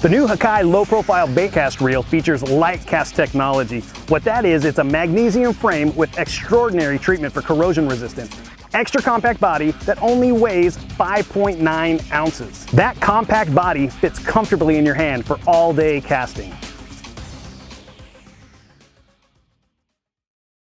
The new Hakai low-profile baitcast reel features LightCast technology. What that is, it's a magnesium frame with extraordinary treatment for corrosion resistance. Extra compact body that only weighs 5.9 ounces. That compact body fits comfortably in your hand for all-day casting.